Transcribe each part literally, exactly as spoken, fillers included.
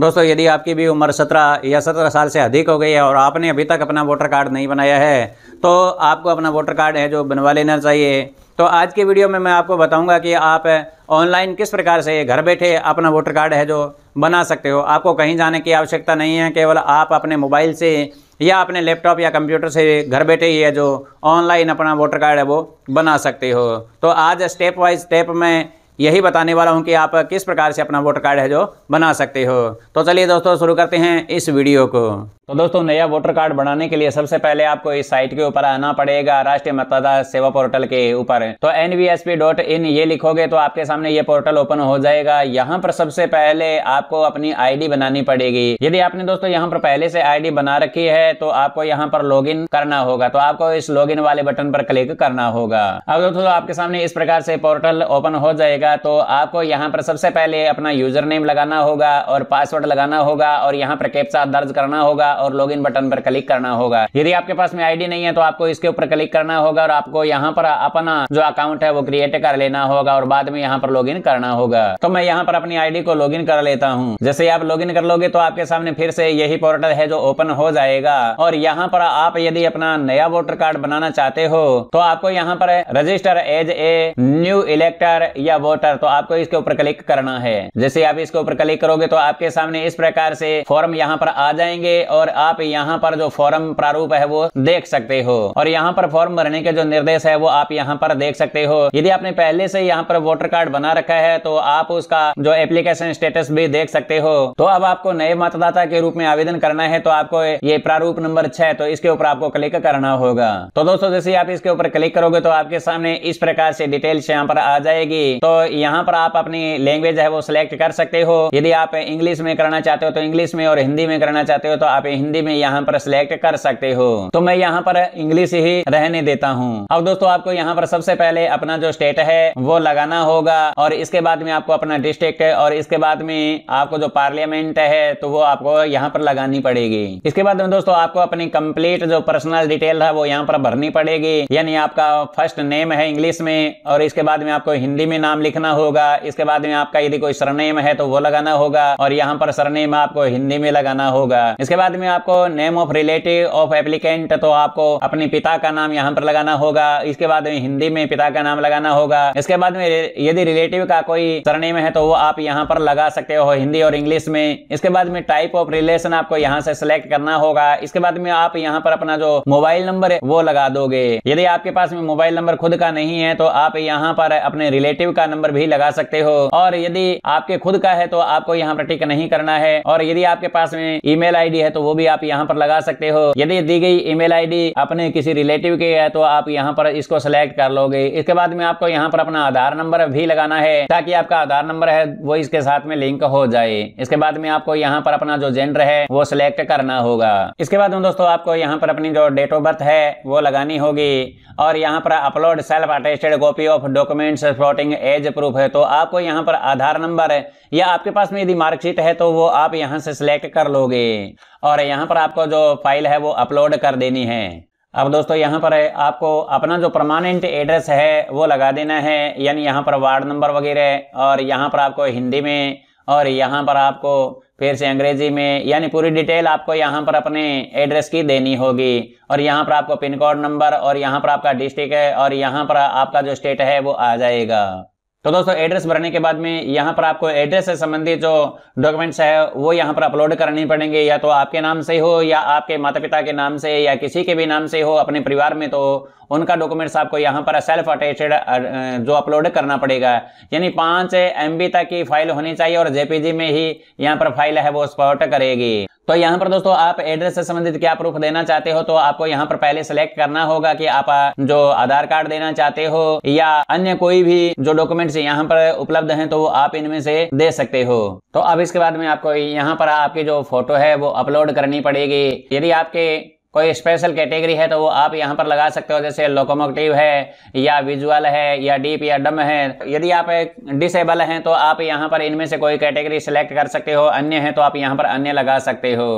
दोस्तों यदि आपकी भी उम्र सत्रह या सत्रह साल से अधिक हो गई है और आपने अभी तक अपना वोटर कार्ड नहीं बनाया है तो आपको अपना वोटर कार्ड है जो बनवा लेना चाहिए। तो आज के वीडियो में मैं आपको बताऊंगा कि आप ऑनलाइन किस प्रकार से घर बैठे अपना वोटर कार्ड है जो बना सकते हो। आपको कहीं जाने की आवश्यकता नहीं है, केवल आप अपने मोबाइल से या अपने लैपटॉप या कंप्यूटर से घर बैठे ही है जो ऑनलाइन अपना वोटर कार्ड है वो बना सकते हो। तो आज स्टेप वाइज स्टेप में यही बताने वाला हूं कि आप किस प्रकार से अपना वोटर कार्ड है जो बना सकते हो। तो चलिए दोस्तों शुरू करते हैं इस वीडियो को। तो दोस्तों नया वोटर कार्ड बनाने के लिए सबसे पहले आपको इस साइट के ऊपर आना पड़ेगा, राष्ट्रीय मतदाता सेवा पोर्टल के ऊपर। तो N V S P dot in ये लिखोगे तो आपके सामने ये पोर्टल ओपन हो जाएगा। यहाँ पर सबसे पहले आपको अपनी आईडी बनानी पड़ेगी। यदि आपने दोस्तों यहाँ पर पहले से आईडी बना रखी है तो आपको यहाँ पर लॉगिन करना होगा। तो आपको इस लॉगिन वाले बटन पर क्लिक करना होगा। अब दोस्तों आपके सामने इस प्रकार से पोर्टल ओपन हो जाएगा। तो आपको यहाँ पर सबसे पहले अपना यूजर नेम लगाना होगा और पासवर्ड लगाना होगा और यहाँ पर कैप्चा दर्ज करना होगा और लॉगिन बटन पर क्लिक करना होगा। यदि आपके पास में आईडी नहीं है तो आपको इसके ऊपर क्लिक करना होगा और आपको यहाँ पर अपना जो अकाउंट है वो क्रिएट कर लेना होगा और बाद में यहाँ पर लॉगिन करना होगा। तो मैं यहाँ पर अपनी आईडी को लॉगिन कर लेता हूँ। जैसे आप लॉगिन कर लोगे तो आपके सामने फिर से यही पोर्टल है जो ओपन हो जाएगा और यहाँ पर आप यदि अपना नया वोटर कार्ड बनाना चाहते हो तो आपको यहाँ पर register as a new elector या तो आपको इसके ऊपर क्लिक करना है। जैसे आप इसके ऊपर क्लिक करोगे तो आपके सामने इस प्रकार से फॉर्म यहाँ पर आ जाएंगे और आप यहाँ पर जो फॉर्म प्रारूप है वो देख सकते हो और यहाँ पर फॉर्म भरने के जो निर्देश है वो आप यहाँ पर देख सकते हो। यदि आपने पहले से यहाँ पर वोटर कार्ड बना रखा है तो आप उसका जो एप्लीकेशन स्टेटस भी देख सकते हो। तो अब आपको नए मतदाता के रूप में आवेदन करना है तो आपको ये प्रारूप नंबर छह तो इसके ऊपर आपको क्लिक करना होगा। तो दोस्तों जैसे आप इसके ऊपर क्लिक करोगे तो आपके सामने इस प्रकार से डिटेल्स यहाँ पर आ जाएगी। तो यहाँ पर आप अपनी लैंग्वेज है वो सिलेक्ट कर सकते हो। यदि आप इंग्लिश में करना चाहते हो तो इंग्लिश में और हिंदी में करना चाहते हो तो आप हिंदी में यहाँ पर सिलेक्ट कर सकते हो। तो मैं यहाँ पर इंग्लिश ही रहने देता हूँ। अब दोस्तों आपको यहाँ पर सबसे पहले अपना जो स्टेट है वो लगाना होगा और इसके बाद में आपको अपना डिस्ट्रिक्ट और इसके बाद में आपको जो पार्लियामेंट है तो वो आपको यहाँ पर लगानी पड़ेगी। इसके बाद में दोस्तों आपको अपनी कंप्लीट जो पर्सनल डिटेल है वो यहाँ पर भरनी पड़ेगी, यानी आपका फर्स्ट नेम है इंग्लिश में और इसके बाद में आपको हिंदी में नाम लिखना होगा। इसके बाद में आपका यदि कोई सरनेम है तो वो लगाना होगा और यहाँ पर सरनेम आपको हिंदी में लगाना होगा। इसके बाद में आपको name of relative of applicant तो आपको अपने पिता का नाम यहाँ पर लगाना होगा। इसके बाद में हिंदी में पिता का नाम लगाना होगा। इसके बाद में यदि रिलेटिव का कोई सरनेम है तो वो आप यहाँ पर लगा सकते हो हिंदी और इंग्लिश में। इसके बाद में टाइप ऑफ रिलेशन आपको यहाँ से सिलेक्ट करना होगा। इसके बाद में आप यहाँ पर अपना जो मोबाइल नंबर है वो लगा दोगे। यदि आपके पास में मोबाइल नंबर खुद का नहीं है तो आप यहाँ पर अपने रिलेटिव का नंबर भी लगा सकते हो और यदि आपके खुद का है तो आपको यहाँ पर टिक नहीं करना है। और यदि आपके पास में ईमेल आईडी है तो वो भी आप यहाँ पर लगा सकते हो। यदि दी गई ईमेल आईडी अपने किसी रिलेटिव के है तो आप यहाँ पर इसको सिलेक्ट कर लोगे। इसके बाद में आपको यहाँ पर अपना आधार नंबर भी लगाना है ताकि आपका आधार नंबर है वो इसके साथ में लिंक हो जाए। इसके बाद में आपको यहाँ पर अपना जो जेंडर है वो सिलेक्ट करना होगा। इसके बाद में दोस्तों आपको यहाँ पर अपनी जो डेट ऑफ बर्थ है वो लगानी होगी और यहाँ पर upload self attested copy of documents supporting age proof है तो आपको यहाँ पर आधार नंबर है या आपके पास में यदि मार्कशीट है तो वो आप यहाँ से सिलेक्ट कर लोगे और यहाँ पर आपको जो फाइल है वो अपलोड कर देनी है। अब दोस्तों यहाँ पर आपको अपना जो परमानेंट एड्रेस है वो लगा देना है, यानी यहाँ पर वार्ड नंबर वगैरह और यहाँ पर आपको हिंदी में और यहाँ पर आपको फिर से अंग्रेजी में, यानी पूरी डिटेल आपको यहाँ पर अपने एड्रेस की देनी होगी। और यहाँ पर आपको पिन कोड नंबर और यहाँ पर आपका डिस्ट्रिक्ट है और यहाँ पर आपका जो स्टेट है वो आ जाएगा। तो दोस्तों एड्रेस भरने के बाद में यहाँ पर आपको एड्रेस से संबंधित जो डॉक्यूमेंट्स है वो यहाँ पर अपलोड करनी पड़ेंगे, या तो आपके नाम से हो या आपके माता पिता के नाम से या किसी के भी नाम से हो अपने परिवार में, तो उनका डॉक्यूमेंट्स आपको यहाँ पर सेल्फ अटेस्टेड जो अपलोड करना पड़ेगा। यानी पाँच एम बी तक की फाइल होनी चाहिए और जेपीजी में ही यहाँ पर फाइल है वो सपोर्ट करेगी। तो यहाँ पर दोस्तों आप एड्रेस से संबंधित क्या प्रूफ देना चाहते हो तो आपको यहाँ पर पहले सिलेक्ट करना होगा कि आप जो आधार कार्ड देना चाहते हो या अन्य कोई भी जो डॉक्यूमेंट्स यहाँ पर उपलब्ध हैं तो वो आप इनमें से दे सकते हो। तो अब इसके बाद में आपको यहाँ पर आपकी जो फोटो है वो अपलोड करनी पड़ेगी। यदि आपके कोई स्पेशल कैटेगरी है तो वो आप यहाँ पर लगा सकते हो, जैसे लोकोमोटिव है या विजुअल है या डीप या डम है। यदि आप डिसेबल हैं तो आप यहाँ पर इनमें से कोई कैटेगरी सिलेक्ट कर सकते हो, अन्य है तो आप यहाँ पर अन्य लगा सकते हो।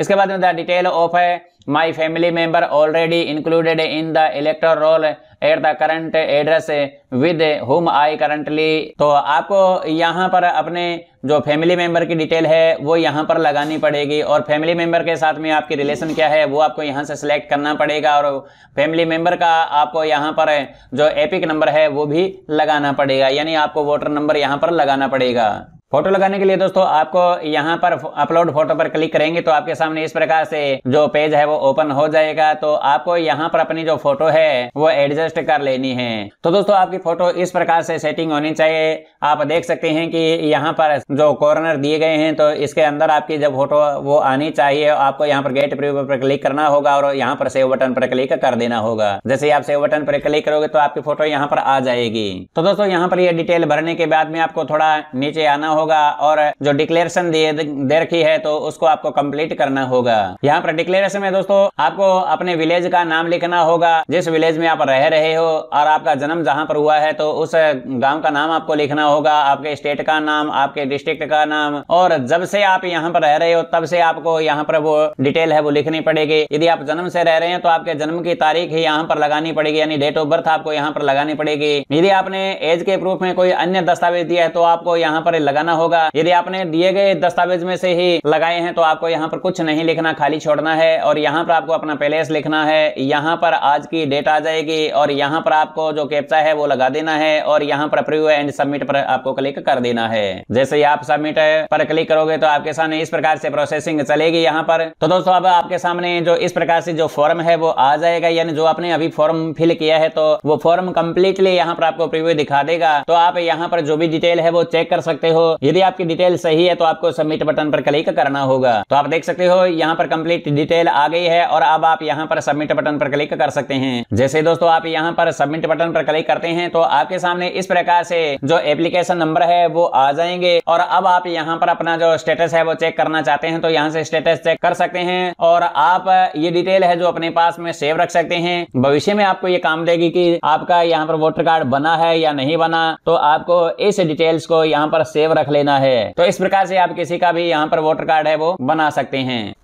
इसके बाद में द डिटेल ऑफ है My family member already included in the electoral roll at the current address with whom I currently। तो आपको यहाँ पर अपने जो फैमिली मेंबर की डिटेल है वो यहाँ पर लगानी पड़ेगी और फैमिली मेंबर के साथ में आपकी रिलेशन क्या है वो आपको यहाँ से सिलेक्ट करना पड़ेगा और फैमिली मेंबर का आपको यहाँ पर जो एपिक नंबर है वो भी लगाना पड़ेगा, यानी आपको वोटर नंबर यहाँ पर लगाना पड़ेगा। फोटो लगाने के लिए दोस्तों आपको यहाँ पर अपलोड फोटो पर क्लिक करेंगे तो आपके सामने इस प्रकार से जो पेज है वो ओपन हो जाएगा। तो आपको यहाँ पर अपनी जो फोटो है वो एडजस्ट कर लेनी है। तो दोस्तों आपकी फोटो इस प्रकार से सेटिंग होनी चाहिए। आप देख सकते हैं कि यहाँ पर जो कॉर्नर दिए गए हैं तो इसके अंदर आपकी जब फोटो वो आनी चाहिए। आपको यहाँ पर गेट प्रीव्यू पर क्लिक करना होगा और यहाँ पर सेव बटन पर क्लिक कर देना होगा। जैसे आप सेव बटन पर क्लिक करोगे तो आपकी फोटो यहाँ पर आ जाएगी। तो दोस्तों यहाँ पर ये डिटेल भरने के बाद में आपको थोड़ा नीचे आना होगा और जो डिक्लेरेशन दे रखी है तो उसको आपको कंप्लीट करना होगा। यहाँ पर डिक्लेरेशन में दोस्तों आपको अपने विलेज का नाम लिखना होगा, जिस विलेज में आप रह रहे हो और आपका जन्म जहाँ पर हुआ है तो उस गांव का नाम आपको लिखना होगा, आपके स्टेट का नाम, आपके डिस्ट्रिक्ट का नाम। और जब से आप यहाँ पर रह रहे हो तब से आपको यहाँ पर वो डिटेल है वो लिखनी पड़ेगी। यदि आप जन्म से रह रहे हैं तो आपके जन्म की तारीख ही यहाँ पर लगानी पड़ेगी, यानी डेट ऑफ बर्थ आपको यहाँ पर लगानी पड़ेगी। यदि आपने एज के प्रूफ में कोई अन्य दस्तावेज दिया है तो आपको यहाँ पर लगाना होगा। यदि आपने दिए गए दस्तावेज में से ही लगाए हैं तो आपको यहाँ पर कुछ नहीं लिखना, खाली छोड़ना है। और यहाँ पर आपको अपना पैलेस लिखना है, यहाँ पर आज की डेट आ जाएगी और यहाँ पर आपको जो कैप्चा है वो लगा देना है और यहाँ पर अप्रूव एंड सबमिट पर आपको क्लिक कर देना है। जैसे ही आप सबमिट पर क्लिक करोगे तो आपके सामने इस प्रकार से प्रोसेसिंग चलेगी यहाँ पर। तो दोस्तों अब आपके सामने जो इस प्रकार से जो फॉर्म है वो आ जाएगा, यानी जो आपने अभी फॉर्म फिल किया है तो वो फॉर्म कंप्लीटली यहाँ पर आपको प्रीव्यू दिखा देगा। तो आप यहाँ पर जो भी डिटेल है वो चेक कर सकते हो। यदि आपकी डिटेल सही है तो आपको सबमिट बटन पर क्लिक करना होगा। तो आप देख सकते हो यहाँ पर कंप्लीट डिटेल आ गई है और अब आप यहाँ पर सबमिट बटन पर क्लिक कर सकते हैं। जैसे दोस्तों आप यहाँ पर सबमिट बटन पर क्लिक करते हैं तो आपके सामने इस प्रकार से जो एप्लीकेशन नंबर है वो आ जाएंगे और अब आप यहाँ पर अपना जो स्टेटस है वो चेक करना चाहते हैं तो यहाँ से स्टेटस चेक कर सकते हैं। और आप ये डिटेल है जो अपने पास में सेव रख सकते हैं, भविष्य में आपको ये काम देगी कि आपका यहाँ पर वोटर कार्ड बना है या नहीं बना। तो आपको इस डिटेल्स को यहाँ पर सेव रख लेना है। तो इस प्रकार से आप किसी का भी यहाँ पर वोटर कार्ड है वो बना सकते हैं।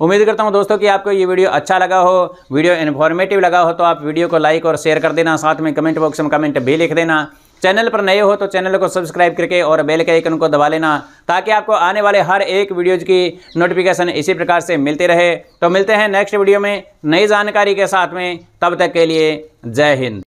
उम्मीद करता हूं दोस्तों कि आपको ये वीडियो अच्छा लगा हो, वीडियो इन्फॉर्मेटिव लगा हो तो आप वीडियो को लाइक और शेयर कर देना, साथ में कमेंट बॉक्स में कमेंट भी लिख देना। चैनल पर नए हो तो चैनल को सब्सक्राइब करके और बेल के आइकन को दबा लेना ताकि आपको आने वाले हर एक वीडियोज की नोटिफिकेशन इसी प्रकार से मिलती रहे। तो मिलते हैं नेक्स्ट वीडियो में नई जानकारी के साथ में, तब तक के लिए जय हिंद।